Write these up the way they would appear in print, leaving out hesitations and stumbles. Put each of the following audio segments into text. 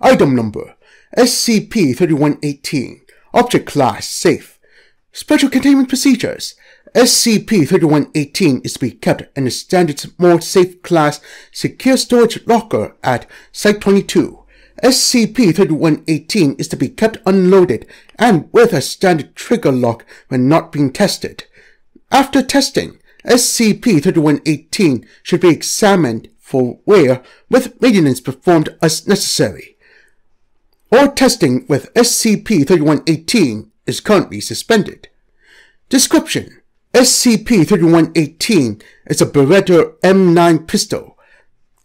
Item number, SCP-3118. Object class, safe. Special containment procedures. SCP-3118 is to be kept in a standard more safe class secure storage locker at Site-22. SCP-3118 is to be kept unloaded and with a standard trigger lock when not being tested. After testing, SCP-3118 should be examined for wear with maintenance performed as necessary. All testing with SCP-3118 is currently suspended. Description: SCP-3118 is a Beretta M9 pistol.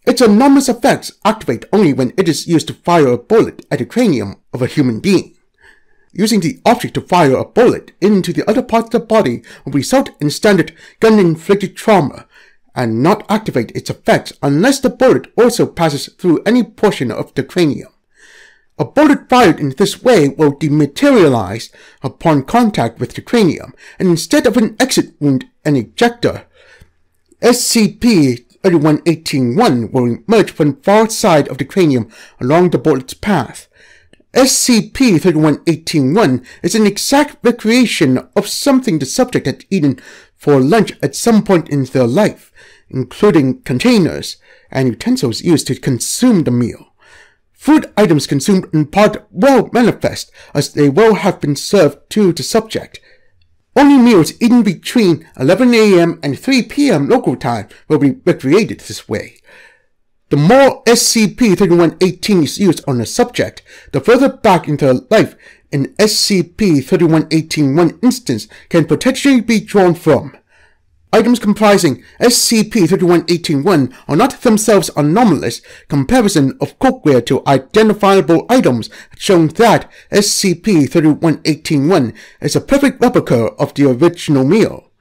Its anomalous effects activate only when it is used to fire a bullet at the cranium of a human being. Using the object to fire a bullet into the other parts of the body will result in standard gun-inflicted trauma and not activate its effects unless the bullet also passes through any portion of the cranium. A bullet fired in this way will dematerialize upon contact with the cranium, and instead of an exit wound and ejector, SCP-3118-1 will emerge from the far side of the cranium along the bullet's path. SCP-3118-1 is an exact recreation of something the subject had eaten for lunch at some point in their life, including containers and utensils used to consume the meal. Food items consumed in part will manifest as they will have been served to the subject. Only meals eaten between 11 AM and 3 PM local time will be recreated this way. The more SCP-3118 is used on a subject, the further back in their life an SCP-3118-1 instance can potentially be drawn from. Items comprising SCP-3118-1 are not themselves anomalous. Comparison of cookware to identifiable items has shown that SCP-3118-1 is a perfect replica of the original meal.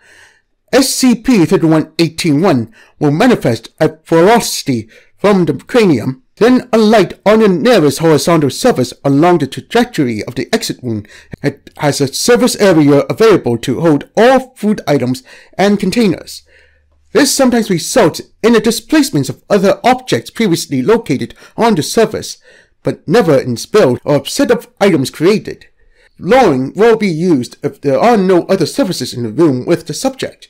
SCP-3118-1 will manifest at velocity from the cranium, then alight on the nearest horizontal surface along the trajectory of the exit wound. It has a surface area available to hold all food items and containers. This sometimes results in the displacements of other objects previously located on the surface, but never in spilled or set of items created. Lowering will be used if there are no other surfaces in the room with the subject.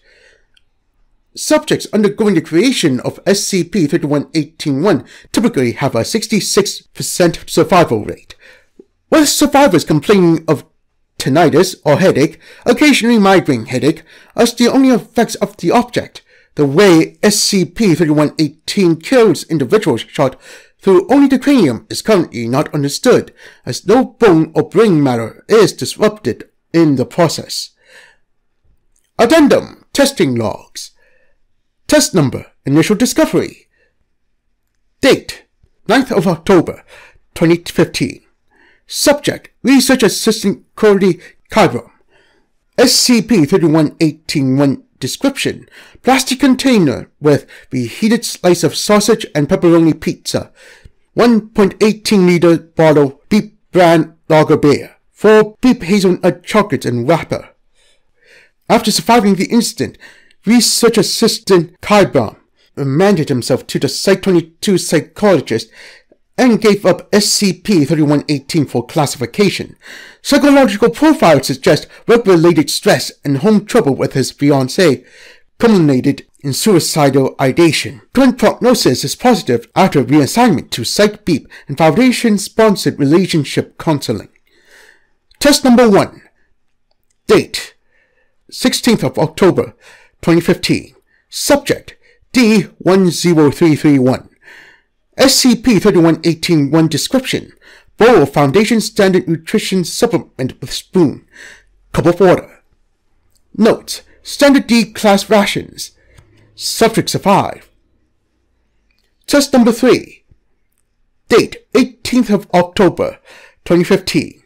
Subjects undergoing the creation of SCP-3118-1 typically have a 66% survival rate, with survivors complaining of tinnitus or headache, occasionally migraine headache, as the only effects of the object. The way SCP-3118 kills individuals shot through only the cranium is currently not understood, as no bone or brain matter is disrupted in the process. Addendum: Testing Logs. Test number, initial discovery. Date, 9th of October, 2015. Subject, Research Assistant Cordy Kyrum. SCP-3118-1 description, plastic container with reheated slice of sausage and pepperoni pizza, 1.18-liter bottle Beep brand lager beer, 4 Beep hazelnut chocolates and wrapper. After surviving the incident, Research Assistant Kyrum remanded himself to the Site-22 psychologist and gave up SCP-3118 for classification. Psychological profiles suggest work-related stress and home trouble with his fiancée culminated in suicidal ideation. Current prognosis is positive after reassignment to PsychBeep and Foundation-sponsored relationship counseling. Test number 1. Date, 16th of October, 2015. Subject, D-10331. SCP-3118-1 description, bowl of Foundation Standard Nutrition Supplement with spoon, cup of water. Notes, Standard D-Class rations. Subject survived. Test number 3. Date, 18th of October, 2015.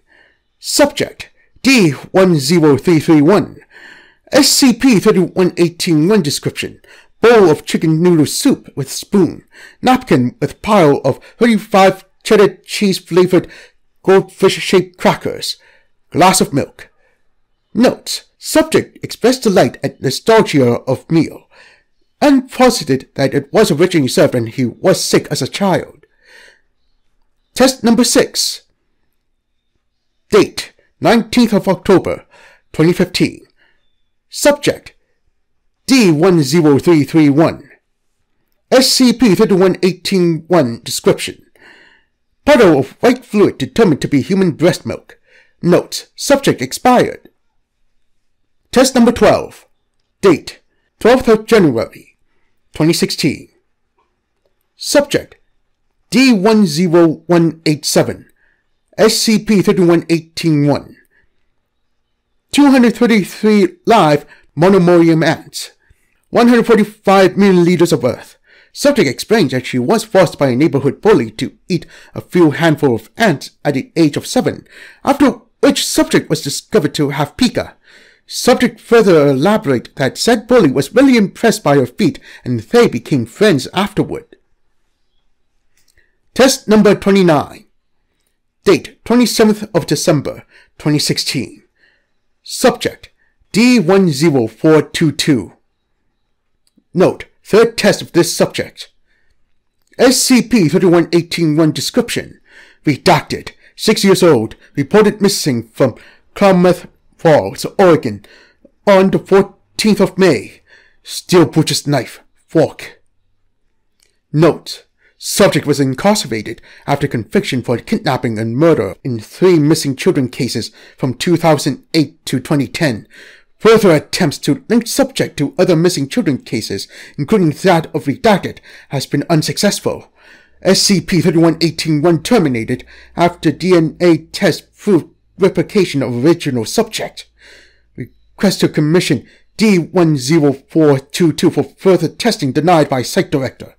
Subject, D-10331. SCP-3118-1 description, bowl of chicken noodle soup with spoon, napkin with pile of 35 cheddar cheese flavored goldfish-shaped crackers, glass of milk. Notes, subject expressed delight at nostalgia of meal, and posited that it was originally served when he was sick as a child. Test number 6. Date, 19th of October, 2015. Subject, D10331. SCP-3118-1 description. Puddle of white fluid determined to be human breast milk. Notes, subject expired. Test number 12. Date, 12th of January, 2016. Subject, D10187, SCP-3118-1. 233 live monomorium ants. 145 million liters of earth. Subject explains that she was forced by a neighborhood bully to eat a few handful of ants at the age of 7, after which subject was discovered to have pica. Subject further elaborated that said bully was really impressed by her feat and they became friends afterward. Test number 29. Date 27th of December, 2016. Subject D10422. Note, third test of this subject. SCP-3118-1 description. Redacted, 6 years old, reported missing from Klamath Falls, Oregon, on the 14th of May. Steel butcher's knife, fork. Note, subject was incarcerated after conviction for kidnapping and murder in 3 missing children cases from 2008 to 2010. Further attempts to link subject to other missing children cases, including that of Redacted, has been unsuccessful. SCP-3118-1 terminated after DNA test proved replication of original subject. Request to commission D10422 for further testing denied by Site Director.